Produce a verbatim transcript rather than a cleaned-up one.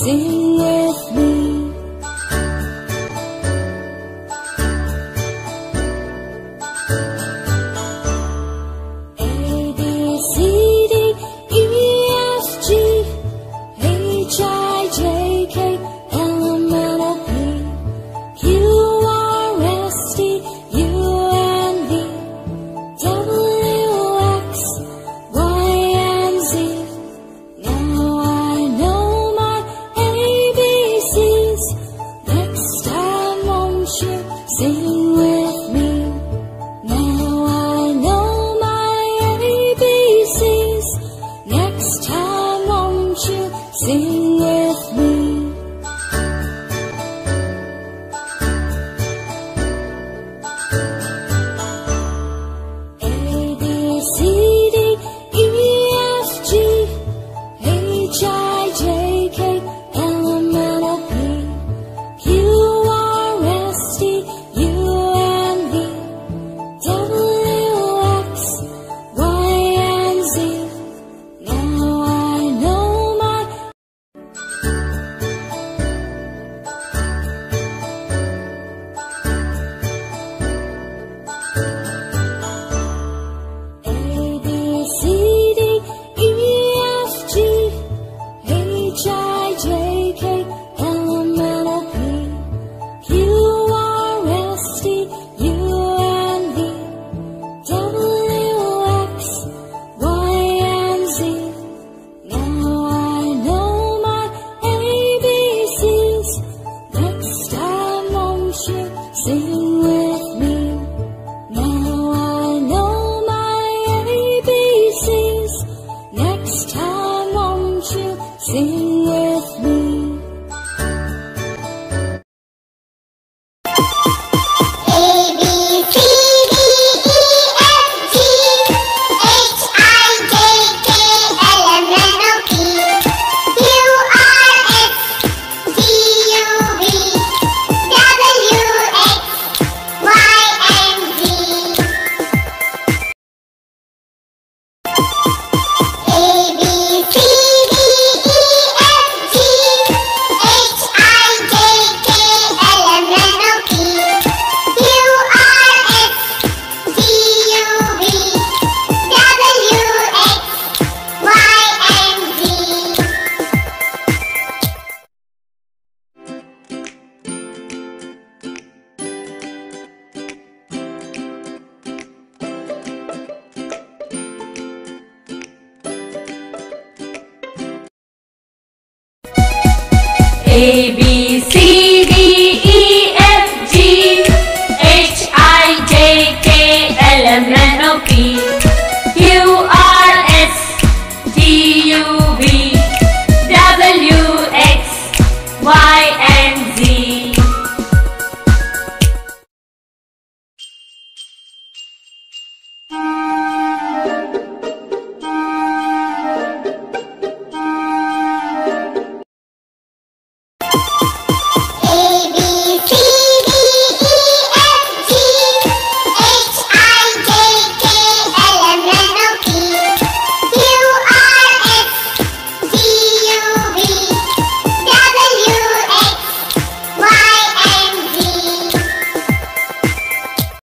Sing with me. A, B, C, D, E, F, G, H, I, J, K, L, M, N, O, P, Q, R, S, T, U, N, V, W, X, Y, and Z. Now I know my A B Cs. Next time, won't you sing with me? Now I know my A B Cs. Next time, won't you sing with me? A, B, C, D, E, F, G, H, I, J, K, L, M, N, O, P, Q, R, S, T, U, N, V, W, X, Y, and Z. Now I know my A, B, C, D, E, F, G, H, I, J, K, L, M, N, O, P, Q, R, S, T, U, N, V, W, X, Y, and Z. Now I know my A B Cs. Next time, won't you sing with me? Now I know my A B Cs. Next time, won't you sing with me? A, B, C, D, E, F, G, H, I, J, K, L, M, N, O, P, Q, R, S, T, U, V, W, X, Y, and Z. A, B, C, D, E, F, G, H, I, J, K, L, M, N, O, P, Q, R, S, T, U, V, W, X, Y, and Z. A, B,